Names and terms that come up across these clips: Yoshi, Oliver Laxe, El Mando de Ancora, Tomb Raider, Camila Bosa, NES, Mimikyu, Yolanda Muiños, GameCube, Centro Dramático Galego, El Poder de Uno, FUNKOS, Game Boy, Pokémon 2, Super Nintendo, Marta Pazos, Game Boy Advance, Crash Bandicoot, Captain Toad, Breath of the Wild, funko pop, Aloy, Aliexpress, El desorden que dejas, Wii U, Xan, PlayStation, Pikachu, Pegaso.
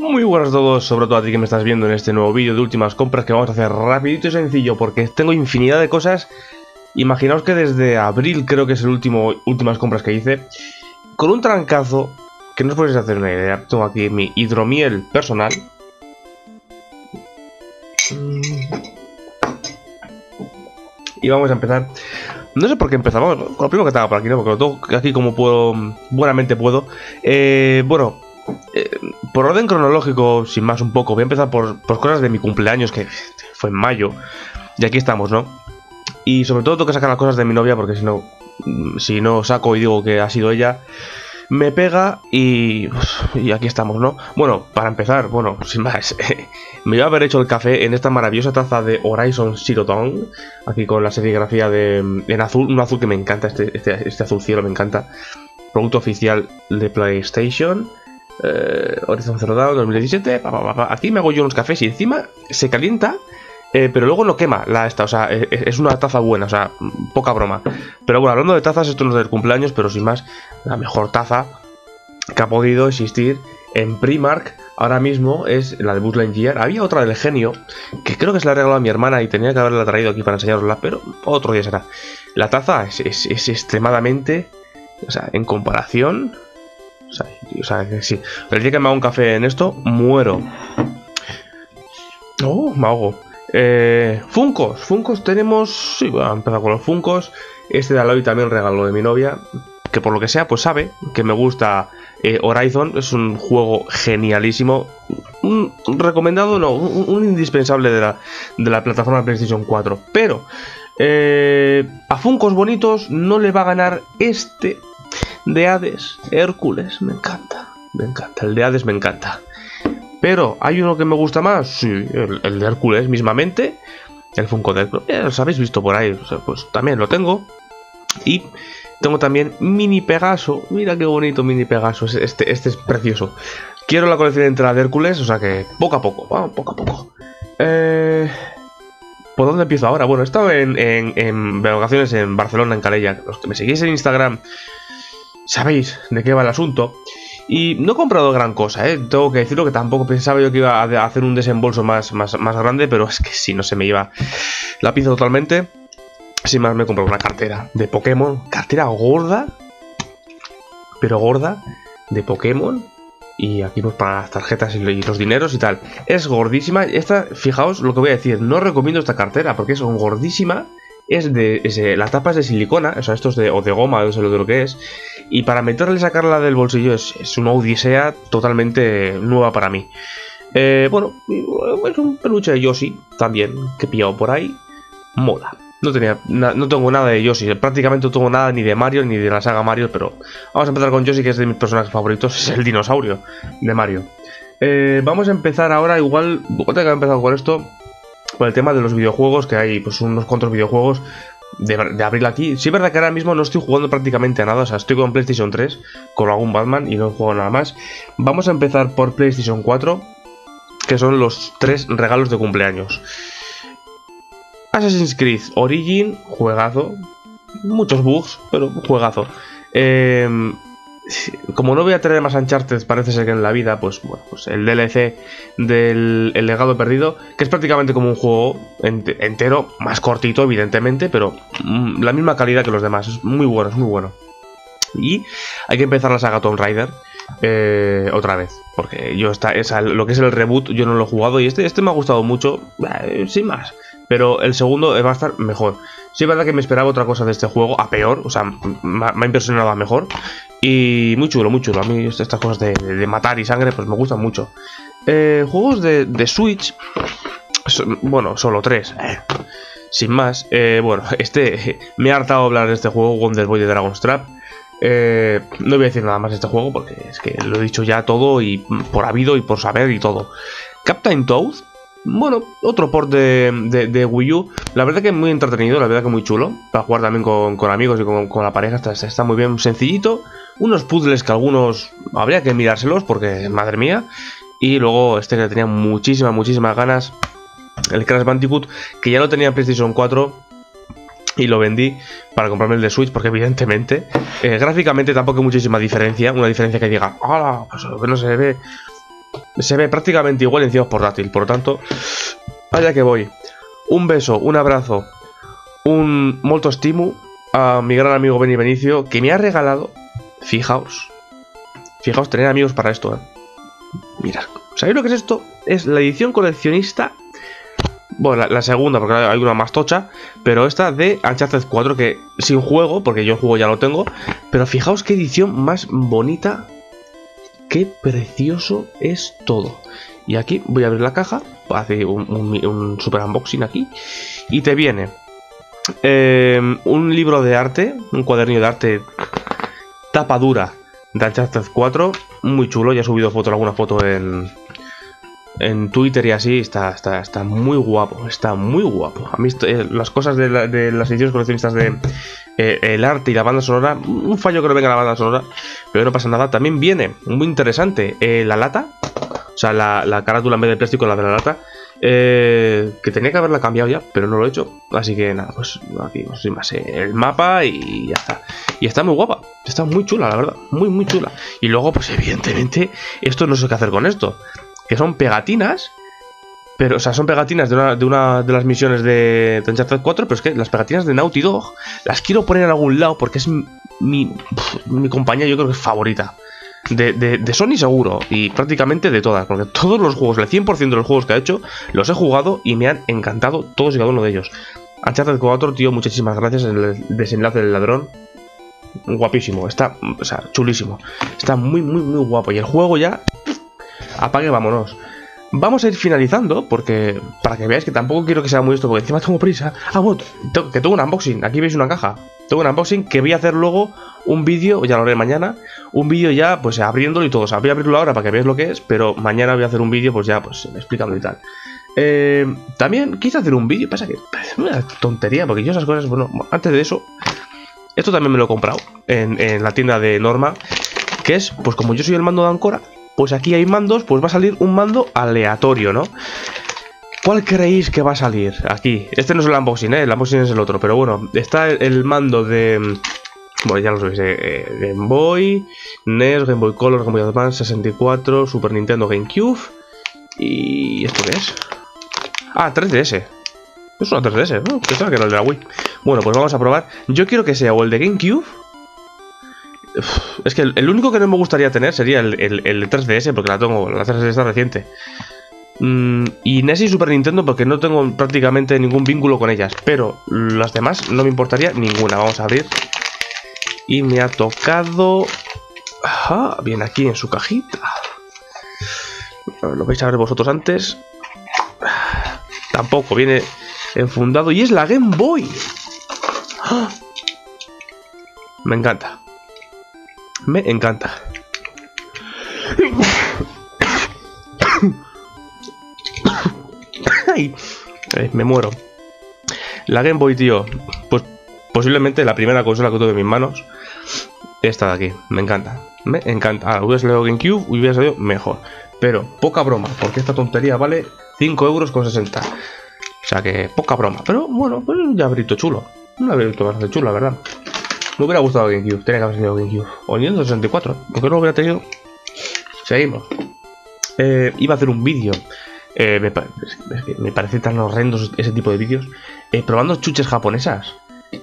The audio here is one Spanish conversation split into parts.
Muy buenas a todos, sobre todo a ti que me estás viendo en este nuevo vídeo de últimas compras que vamos a hacer rapidito y sencillo porque tengo infinidad de cosas. Imaginaos que desde abril creo que es el últimas compras que hice, con un trancazo que no os podéis hacer una idea. Tengo aquí mi hidromiel personal. Y vamos a empezar. No sé por qué empezamos, con lo primero que estaba por aquí, ¿no? Porque lo tengo aquí como puedo, buenamente puedo. Por orden cronológico, sin más un poco, voy a empezar por cosas de mi cumpleaños, que fue en mayo. Y aquí estamos, ¿no? Y sobre todo tengo que sacar las cosas de mi novia, porque si no saco y digo que ha sido ella, me pega y aquí estamos, ¿no? Bueno, para empezar, bueno, sin más, me iba a haber hecho el café en esta maravillosa taza de Horizon Zero Dawn, aquí con la serigrafía en azul, un azul que me encanta, este azul cielo me encanta. Producto oficial de PlayStation. Horizon Zero Dawn 2017, aquí me hago yo unos cafés y encima se calienta, pero luego no quema o sea, es una taza buena, o sea, poca broma. Pero bueno, hablando de tazas, esto no es del cumpleaños, pero sin más, la mejor taza que ha podido existir en Primark ahora mismo es la de Buzz Lightyear. Había otra del genio, que creo que se la regaló a mi hermana y tenía que haberla traído aquí para enseñarosla, pero otro día será. La taza es extremadamente, o sea, en comparación... O sea, que sí. El día que me hago un café en esto, muero. Oh, me ahogo. FUNKOS tenemos... Sí, voy a empezar con los FUNKOS. Este de Aloy también regalo de mi novia, que por lo que sea, pues sabe que me gusta Horizon. Es un juego genialísimo. Un recomendado, no, un indispensable de la plataforma PlayStation 4. Pero a FUNKOS bonitos no le va a ganar este... de Hades, Hércules, me encanta, el de Hades me encanta. Pero, ¿hay uno que me gusta más? Sí, el de Hércules mismamente, el Funko de Hércules, los habéis visto por ahí, o sea, pues también lo tengo. Y tengo también Mini Pegaso, mira qué bonito Mini Pegaso, este es precioso. Quiero la colección entera de Hércules, o sea que poco a poco, vamos, poco a poco. ¿Por dónde empiezo ahora? Bueno, he estado en vacaciones en Barcelona, en Calella, los que me seguís en Instagram... sabéis de qué va el asunto. Y no he comprado gran cosa, ¿eh? Tengo que decirlo, que tampoco pensaba yo que iba a hacer un desembolso más grande. Pero es que si no, se me iba la pinza totalmente. Sin más, me he comprado una cartera de Pokémon. Cartera gorda, pero gorda, de Pokémon. Y aquí pues para las tarjetas y los dineros y tal. Es gordísima. Esta, fijaos lo que voy a decir, no recomiendo esta cartera porque es gordísima. La tapa es de silicona, o sea, esto es de goma, no sé lo que es. Y para meterla y sacarla del bolsillo es una odisea totalmente nueva para mí. Bueno, es un peluche de Yoshi también, que he pillado por ahí. Moda. No tengo nada de Yoshi, prácticamente no tengo nada ni de Mario ni de la saga Mario, pero vamos a empezar con Yoshi, que es de mis personajes favoritos, es el dinosaurio de Mario. Vamos a empezar ahora, igual, tengo que haber empezado con esto... Por el tema de los videojuegos, que hay pues unos cuantos videojuegos de abril aquí. Sí, es verdad que ahora mismo no estoy jugando prácticamente a nada. O sea, estoy con PlayStation 3, con algún Batman y no juego nada más. Vamos a empezar por PlayStation 4, que son los 3 regalos de cumpleaños. Assassin's Creed Origin, juegazo. Muchos bugs, pero juegazo. Como no voy a traer más Uncharted, parece ser que en la vida, pues bueno, pues el DLC del Legado Perdido, que es prácticamente como un juego entero, más cortito evidentemente, pero la misma calidad que los demás, es muy bueno, es muy bueno. Y hay que empezar la saga Tomb Raider otra vez, porque yo lo que es el reboot yo no lo he jugado y este me ha gustado mucho, sin más. Pero el segundo va a estar mejor. Sí, es verdad que me esperaba otra cosa de este juego, a peor, o sea, me ha impresionado a mejor. Y muy chulo, muy chulo. A mí estas cosas de matar y sangre, pues me gustan mucho. Juegos de Switch, bueno, solo 3. Sin más, bueno, me ha hartado hablar de este juego, Wonder Boy de Dragon's Trap. No voy a decir nada más de este juego porque es que lo he dicho ya todo y por habido y por saber y todo. Captain Toad. Bueno, otro port de Wii U. La verdad que es muy entretenido, la verdad que muy chulo. Para jugar también con amigos y con la pareja está muy bien, sencillito. Unos puzzles que algunos habría que mirárselos porque, madre mía. Y luego este que tenía muchísimas ganas, el Crash Bandicoot, que ya lo tenía en PlayStation 4 y lo vendí para comprarme el de Switch porque evidentemente gráficamente tampoco hay muchísima diferencia. Una diferencia que diga, ¡hala! Pues no se ve... Se ve prácticamente igual encima portátil. Por lo tanto, allá que voy. Un beso, un abrazo, un molto stimu a mi gran amigo Beni Benicio, que me ha regalado, fijaos, fijaos, tener amigos para esto, mirad, ¿sabéis lo que es esto? Es la edición coleccionista, bueno, la segunda, porque hay una más tocha, pero esta de Uncharted 4, que sin juego, porque yo el juego ya lo tengo, pero fijaos qué edición más bonita, qué precioso es todo. Y aquí voy a abrir la caja, hace un super unboxing aquí, y te viene un libro de arte, un cuadernillo de arte, tapa dura de Uncharted 4, muy chulo. Ya he subido foto, alguna foto en Twitter y así, está muy guapo, está muy guapo. A mí las cosas de las ediciones coleccionistas de el arte y la banda sonora, un fallo que no venga la banda sonora, pero no pasa nada. También viene, muy interesante, la lata, o sea, la carátula en vez de plástico, la de la lata, que tenía que haberla cambiado ya, pero no lo he hecho, así que nada, pues aquí no sé más, el mapa y ya está. Y está muy guapa, está muy chula, la verdad, muy muy chula. Y luego, pues evidentemente, esto no sé qué hacer con esto, que son pegatinas, pero, o sea, son pegatinas de una de las misiones de Uncharted 4, pero es que las pegatinas de Naughty Dog las quiero poner en algún lado, porque es mi compañía, yo creo que es favorita. De Sony seguro, y prácticamente de todas, porque todos los juegos, el 100% de los juegos que ha hecho, los he jugado y me han encantado todos y cada uno de ellos. Uncharted 4, tío, muchísimas gracias. El desenlace del ladrón, guapísimo, está, o sea, chulísimo, está muy, muy, muy guapo. Y el juego ya... apague, vámonos. Vamos a ir finalizando, porque para que veáis que tampoco quiero que sea muy esto, porque encima tengo prisa. Ah, bueno, que tengo un unboxing. Aquí veis una caja. Tengo un unboxing que voy a hacer luego un vídeo, ya lo haré mañana. Un vídeo ya, pues abriéndolo y todo. O sea, voy a abrirlo ahora para que veáis lo que es, pero mañana voy a hacer un vídeo, pues ya, pues explicando y tal. También quise hacer un vídeo, pasa que es una tontería, porque yo esas cosas, bueno, antes de eso, esto también me lo he comprado en la tienda de Norma, que es, pues como yo soy el mando de Ancora, pues aquí hay mandos, pues va a salir un mando aleatorio, ¿no? ¿Cuál creéis que va a salir aquí? Este no es el unboxing, el unboxing es el otro, pero bueno, está el mando de... bueno, ya lo sabéis, Game Boy, NES, Game Boy Color, Game Boy Advance, 64, Super Nintendo, GameCube... ¿Y esto qué es? Ah, 3DS. Es una 3DS, ¿no? Pensaba que era el de la Wii. Bueno, pues vamos a probar. Yo quiero que sea o el de GameCube... es que el único que no me gustaría tener sería el 3DS, porque la 3DS está reciente. Y NES y Super Nintendo, porque no tengo prácticamente ningún vínculo con ellas. Pero las demás no me importaría ninguna. Vamos a abrir. Y me ha tocado... ajá, bien, aquí en su cajita. Lo vais a ver vosotros antes. Tampoco, viene enfundado. Y es la Game Boy. ¡Ah! Me encanta. Me encanta. Ay, me muero. La Game Boy, tío, pues posiblemente la primera consola que tuve en mis manos. Esta de aquí, me encanta. Me encanta. Ah, hubiera salido GameCube, hubiera salido mejor. Pero poca broma, porque esta tontería vale 5,60 €. O sea que poca broma. Pero bueno, pues un llaverito chulo. Un llaverito bastante chulo, la verdad. Me hubiera gustado GameCube, tenía que haber sido GameCube. O Nintendo 64, porque no lo hubiera tenido. Seguimos. Iba a hacer un vídeo. Me parece tan horrendo ese tipo de vídeos. Probando chuches japonesas.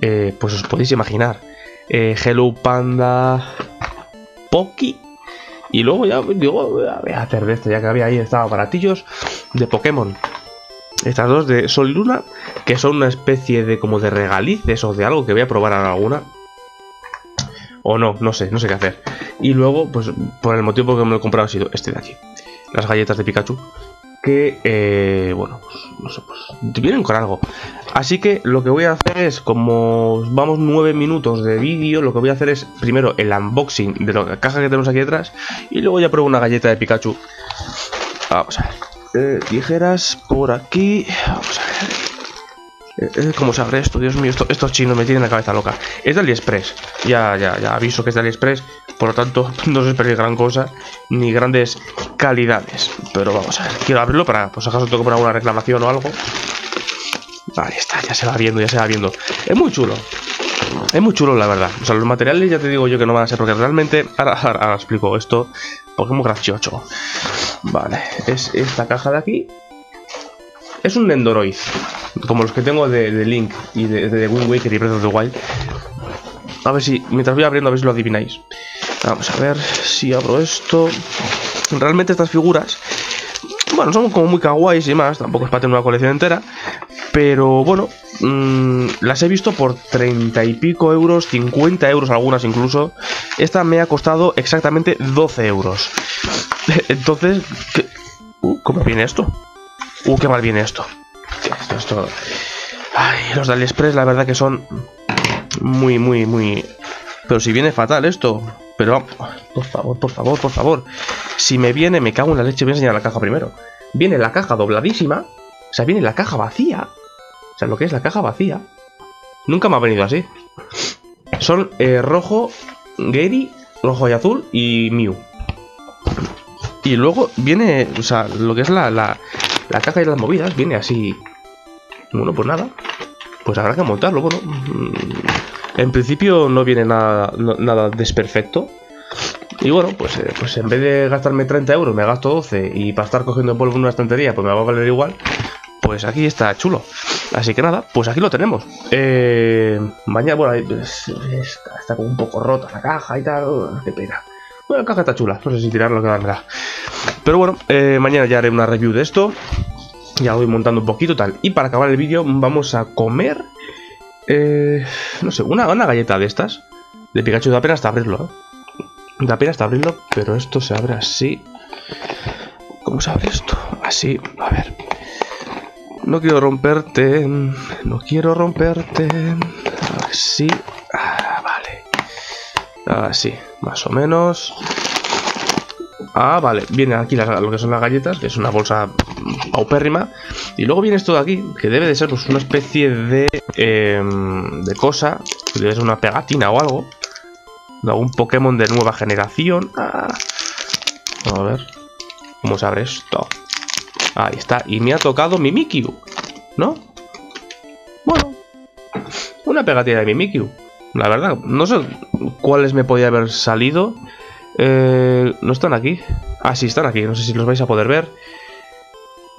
Pues os podéis imaginar. Hello Panda. Poki. Y luego ya digo, voy a hacer de esto, ya que había ahí, estaba baratillos. De Pokémon. Estas dos de Sol y Luna, que son una especie de como de regalices o de algo que voy a probar ahora alguna. O no, no sé qué hacer. Y luego, pues por el motivo que me lo he comprado ha sido este de aquí. Las galletas de Pikachu. Que, bueno, pues, no sé, pues vienen con algo. Así que lo que voy a hacer es, como vamos 9 minutos de vídeo, lo que voy a hacer es primero el unboxing de la caja que tenemos aquí detrás. Y luego ya pruebo una galleta de Pikachu. Vamos a ver. Tijeras por aquí. Vamos a ver. ¿Cómo se abre esto? Dios mío, estos chinos me tienen la cabeza loca. Es de Aliexpress. Ya aviso que es de Aliexpress. Por lo tanto, no os esperéis gran cosa ni grandes calidades. Pero vamos a ver, quiero abrirlo para, pues acaso tengo que poner alguna reclamación o algo. Vale, está, ya se va viendo. Es muy chulo, la verdad. O sea, los materiales ya te digo yo que no van a ser, porque realmente... Ahora explico esto, porque es muy gracioso. Vale, es esta caja de aquí. Es un Nendoroid, como los que tengo de Link y de Wind Waker y Breath of the Wild. A ver si, mientras voy abriendo, a ver si lo adivináis. Vamos a ver si abro esto. Realmente estas figuras, bueno, son como muy kawaiis y más. Tampoco es para tener una colección entera. Pero bueno, las he visto por 30 y pico euros, 50 euros algunas incluso. Esta me ha costado exactamente 12 euros. Entonces, ¿qué? ¿Cómo viene esto? Qué mal viene esto. Esto... Ay, los de Aliexpress la verdad que son muy, muy, muy... Pero si viene fatal esto. Pero, por favor, por favor, por favor. Si me viene, me cago en la leche. Voy a enseñar la caja primero. Viene la caja dobladísima. O sea, viene la caja vacía. O sea, lo que es la caja vacía. Nunca me ha venido así. Son rojo, Gary, rojo y azul y Mew. Y luego viene, o sea, lo que es la caja y las movidas. Viene así. Bueno, pues nada. Pues habrá que montarlo, bueno. En principio no viene nada, nada desperfecto. Y bueno, pues en vez de gastarme 30 euros, me gasto 12. Y para estar cogiendo polvo en una estantería, pues me va a valer igual. Pues aquí está chulo. Así que nada, pues aquí lo tenemos. Mañana, bueno, está como un poco rota la caja y tal. Qué pena. Bueno, la caja está chula. No sé si tirarlo o quedármela. Pero bueno, mañana ya haré una review de esto. Ya lo voy montando un poquito tal. Y para acabar el vídeo vamos a comer... no sé, una galleta de estas. De Pikachu, da pena hasta abrirlo, ¿eh? Da pena hasta abrirlo, pero esto se abre así. ¿Cómo se abre esto? Así, a ver. No quiero romperte. No quiero romperte. Así. Ah, vale. Así, más o menos. Ah, vale, vienen aquí lo que son las galletas, que es una bolsa paupérrima. Y luego viene esto de aquí, que debe de ser pues una especie de cosa. Debe ser una pegatina o algo. De algún Pokémon de nueva generación. Ah. A ver. ¿Cómo se abre esto? Ahí está. Y me ha tocado Mimikyu, ¿no? Bueno. Una pegatina de Mimikyu. La verdad, no sé cuáles me podía haber salido. No están aquí. Ah, sí, están aquí. No sé si los vais a poder ver.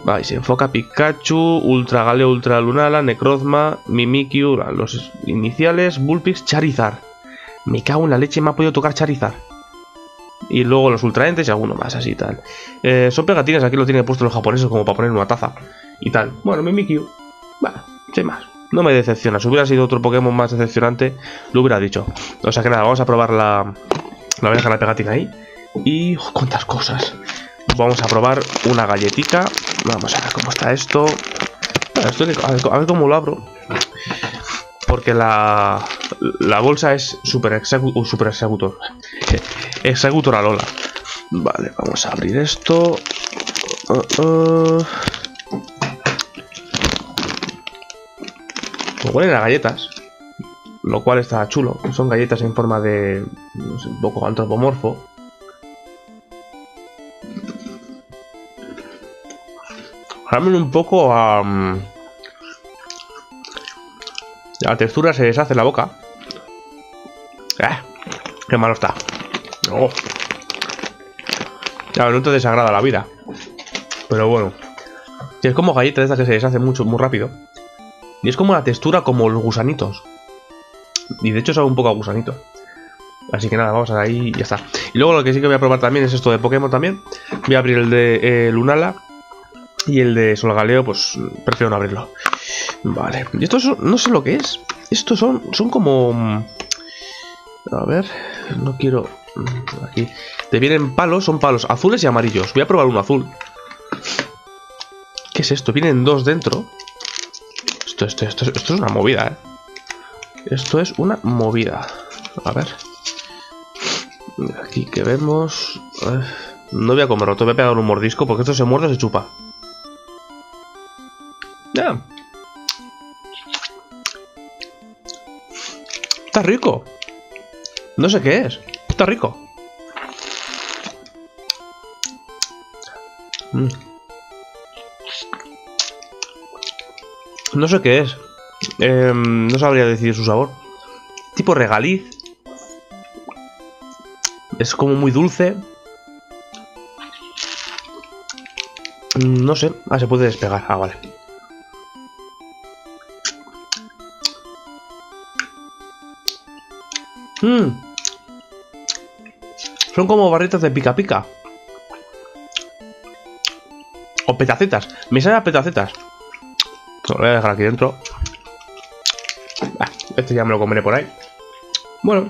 Ahí se enfoca Pikachu, Ultra Galeo, Ultra Lunala, Necrozma, Mimikyu, los iniciales, Bullpix, Charizard. Me cago en la leche, me ha podido tocar Charizard. Y luego los ultraentes y alguno más, así tal. Son pegatinas, aquí lo tienen puesto los japoneses como para poner una taza. Y tal. Bueno, Mimikyu. Bueno, sin más. No me decepciona. Si hubiera sido otro Pokémon más decepcionante, lo hubiera dicho. O sea que nada, vamos a probar la... La voy a dejar la pegatina ahí. Y... Oh, ¡cuántas cosas! Vamos a probar una galletita. Vamos a ver cómo está esto. Bueno, a ver cómo lo abro. Porque la bolsa es super executor. Executor a Lola. Vale, vamos a abrir esto. Pues huelen a galletas. Lo cual está chulo. Son galletas en forma de... No sé, un poco antropomorfo. Saben un poco a... La textura se deshace en la boca. ¡Qué malo está! Oh. Ya, no te desagrada la vida. Pero bueno. Es como galleta de estas que se deshace mucho, muy rápido. Y es como la textura como los gusanitos. Y de hecho sabe un poco a gusanito. Así que nada, vamos a ahí y ya está. Y luego lo que sí que voy a probar también es esto de Pokémon también. Voy a abrir el de Lunala. Y el de Solgaleo, pues prefiero no abrirlo. Vale. Y estos son, no sé lo que es. Estos son como... A ver, no quiero... Aquí. Te vienen palos, son palos azules y amarillos. Voy a probar uno azul. ¿Qué es esto? Vienen dos dentro. Esto es una movida, ¿eh? Esto es una movida. A ver. Aquí que vemos. No voy a comerlo, te voy a pegar un mordisco. Porque esto se muerde o se chupa. Está rico. No sé qué es. Está rico. No sé qué es. No sabría decir su sabor. Tipo regaliz. Es como muy dulce. No sé. Ah, se puede despegar. Ah, vale. Son como barritas de pica pica. O petacetas. Me salen las petacetas. Lo voy a dejar aquí dentro. Ah, este ya me lo comeré por ahí. Bueno.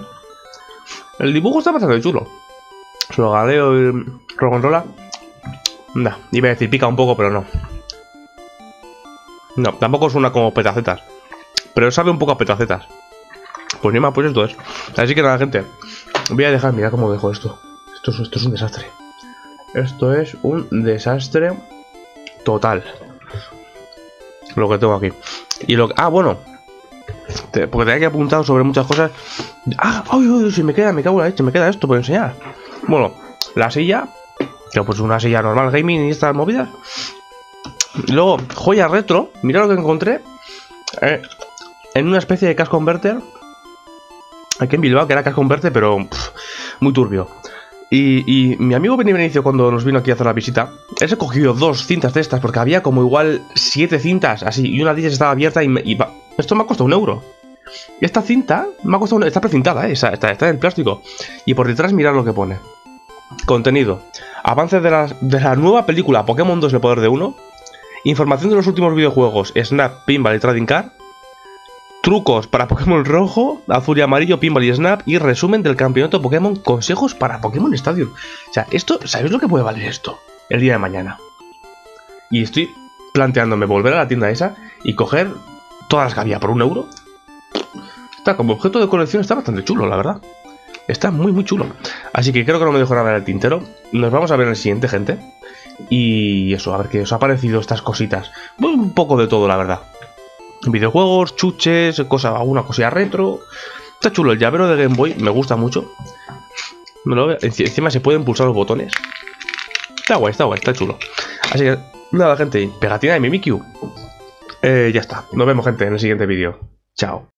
El dibujo está bastante chulo. Se lo galeo y lo controla. Nah, iba a decir pica un poco, pero no. No, tampoco es una como petacetas. Pero sabe un poco a petacetas. Pues ni más, pues esto es. Así que nada, gente. Voy a dejar, mirad cómo dejo esto. Esto es un desastre. Esto es un desastre total. Lo que tengo aquí. Y lo que... Ah, bueno. Porque tenía que apuntar sobre muchas cosas. Ah, uy, uy, si me queda, me cago en la leche. Me queda esto por enseñar. Bueno, la silla. Que pues una silla normal gaming y estas movidas. Luego, joya retro. Mirad lo que encontré. En una especie de cash converter. Aquí en Bilbao, que era cash converter, pero muy turbio. Y mi amigo Beni Benicio, cuando nos vino aquí a hacer la visita, él se cogió dos cintas de estas, porque había como igual 7 cintas así, y una de ellas estaba abierta y esto me ha costado 1 euro. Y esta cinta me ha costado está precintada, está en plástico. Y por detrás mirad lo que pone. Contenido. Avances de la nueva película Pokémon 2 El Poder de Uno. Información de los últimos videojuegos Snap, Pinball y Trading Card. Trucos para Pokémon Rojo, Azul y Amarillo, Pinball y Snap. Y resumen del campeonato Pokémon. Consejos para Pokémon Stadium. O sea, esto, ¿sabéis lo que puede valer esto? El día de mañana. Y estoy planteándome volver a la tienda esa y coger todas las que había por 1 euro. Está como objeto de colección, está bastante chulo, la verdad. Está muy, muy chulo. Así que creo que no me dejo nada en el tintero. Nos vamos a ver en el siguiente, gente. Y eso, a ver qué os ha parecido estas cositas. Un poco de todo, la verdad. Videojuegos, chuches, alguna cosilla retro. Está chulo, el llavero de Game Boy me gusta mucho. Encima se pueden pulsar los botones. Está guay, está chulo. Así que, nada, gente, pegatina de Mimikyu. Ya está, nos vemos, gente, en el siguiente vídeo. Chao.